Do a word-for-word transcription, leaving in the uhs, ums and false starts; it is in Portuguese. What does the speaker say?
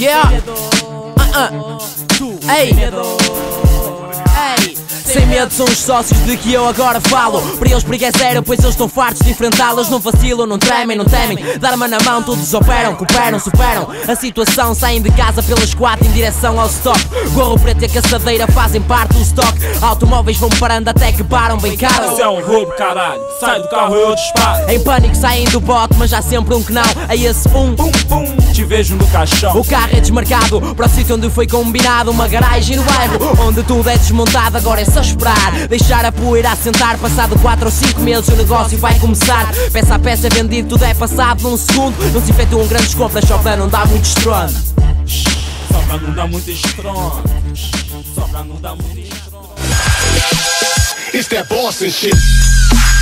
Yeah, uh-uh. Tu, ei, ei. Sem medo são os sócios de que eu agora falo. Para eles briga é zero, pois eles estão fartos de enfrentá-los. Não vacilam, não tremem, não temem. Dar-me na mão, todos operam, cooperam, superam a situação, saem de casa pelas quatro em direção ao stop. Gorro preto e a caçadeira fazem parte do estoque. Automóveis vão parando até que param bem caro. Isso é um roubo, caralho, sai do carro eu disparo. Em pânico saem do bote, mas há sempre um que não. A esse um, pum, pum, te vejo no caixão. O carro é desmarcado, para o sítio onde foi combinado. Uma garagem no bairro, onde tudo é desmontado. Agora é só esperar, deixar a poeira assentar. Passado quatro ou cinco meses o negócio vai começar. Peça a peça é vendido, tudo é passado num segundo. Não se efetuam grandes compras, só para não dar muito estrondo. Só para não dar muito estrondo. Só para não dar muito estrondo. Isto é boss and shit.